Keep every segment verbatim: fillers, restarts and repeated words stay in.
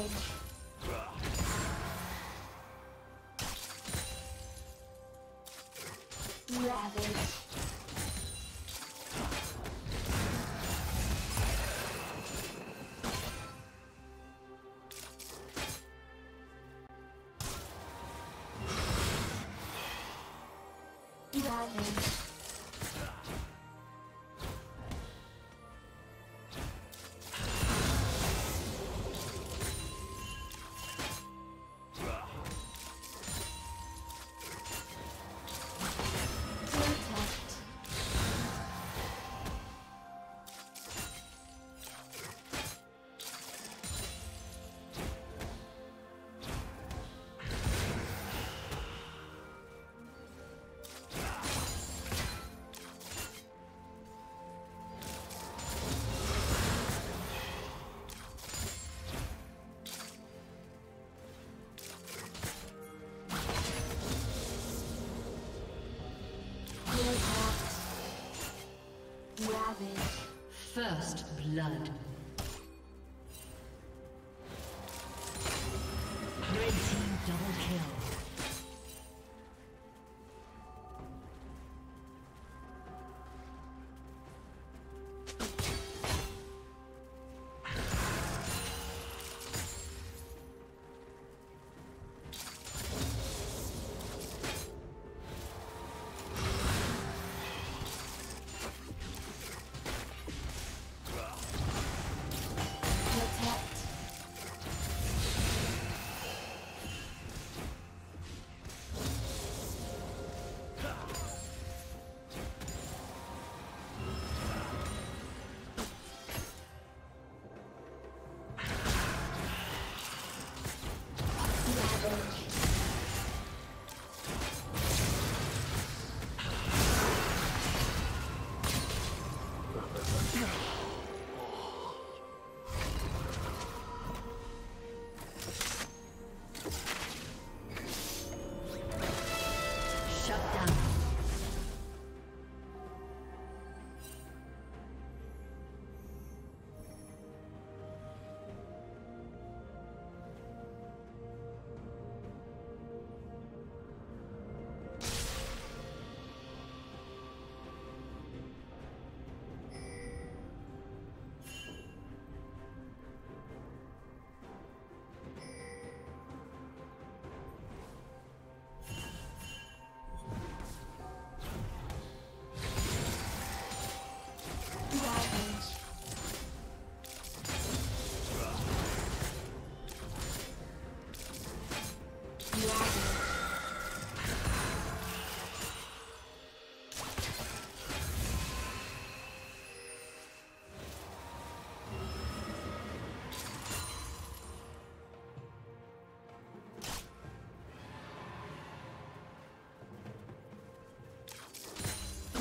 Ravage. Ravage. First blood. Red team double kill.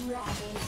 Ravage.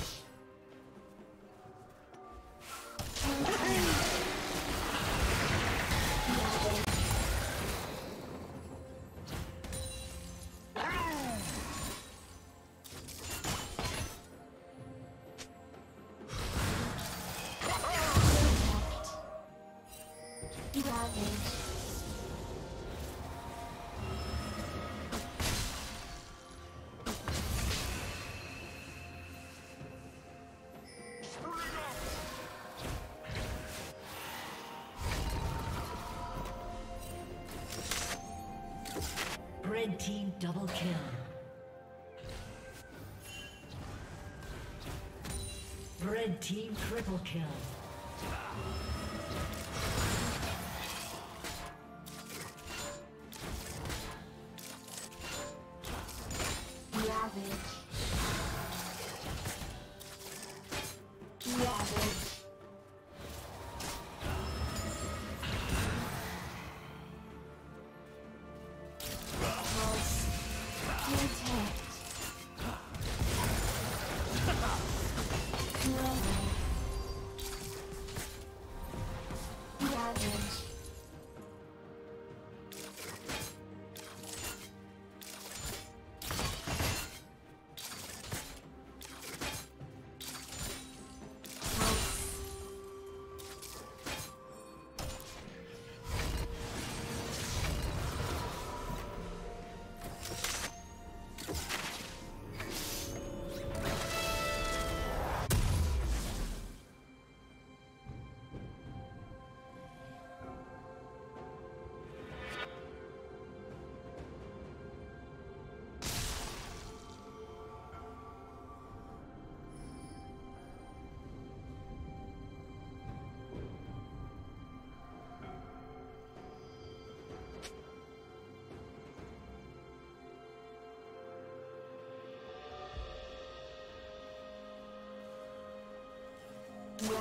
Red team double kill. Red team triple kill. Ravage. Ravage.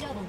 Double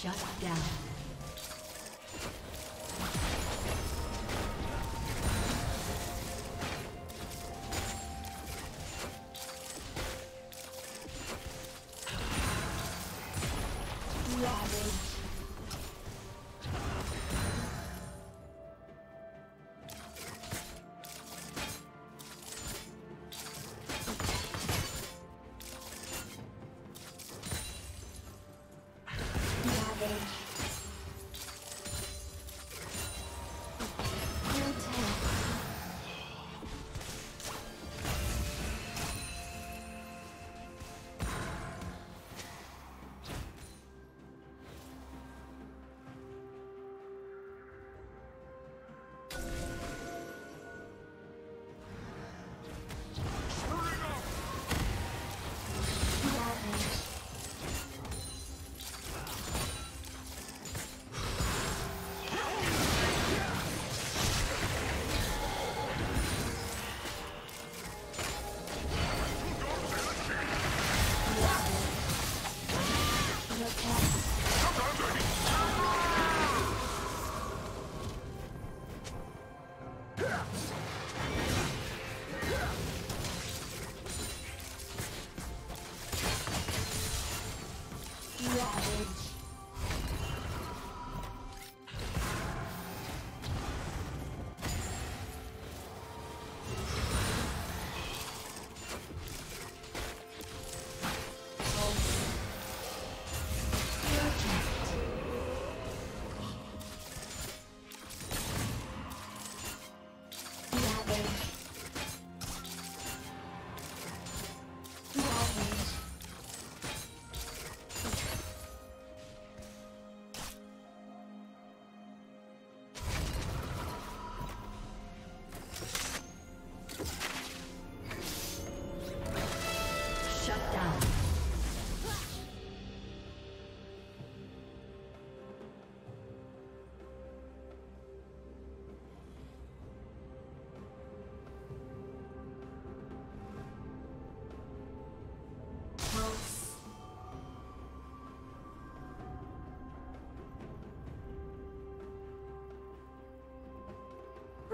Shut down. Ravage.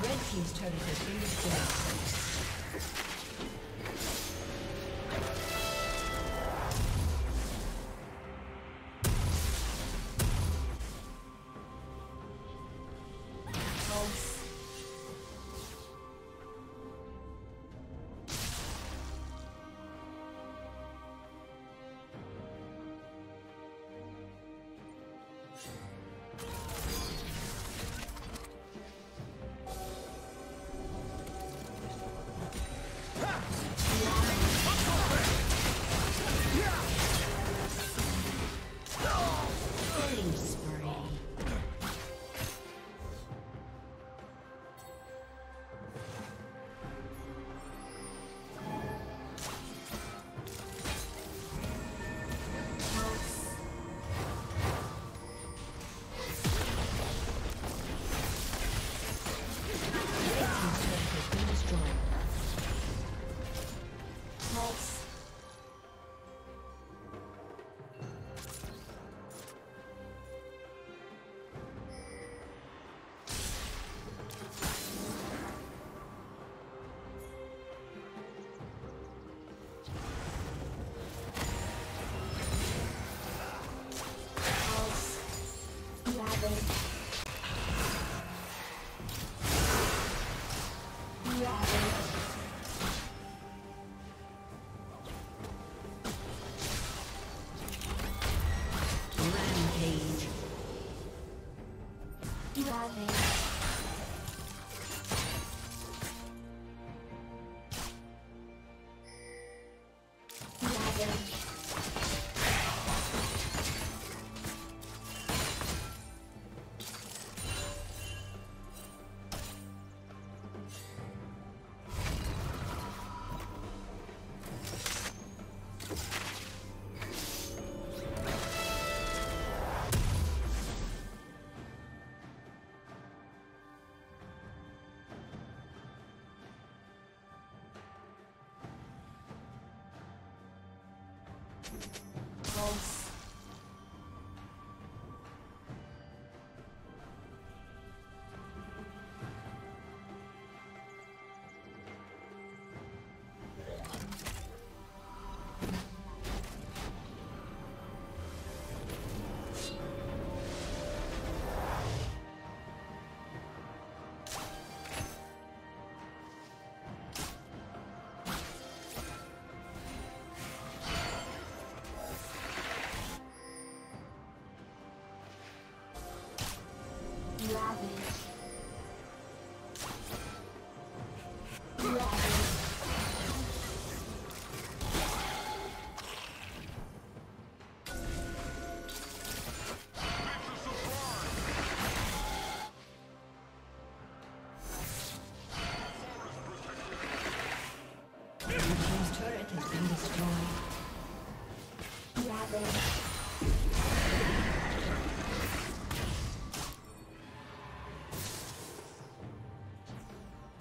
Red team's turret has been destroyed.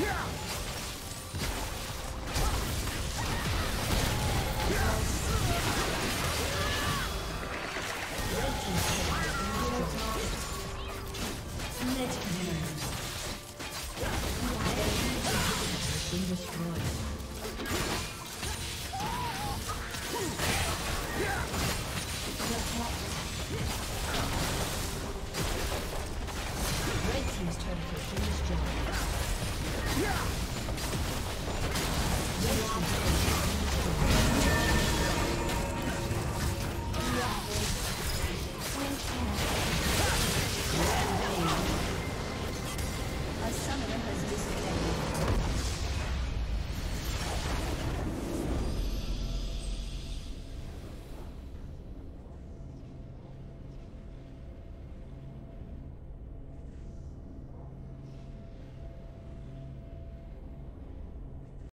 Yeah!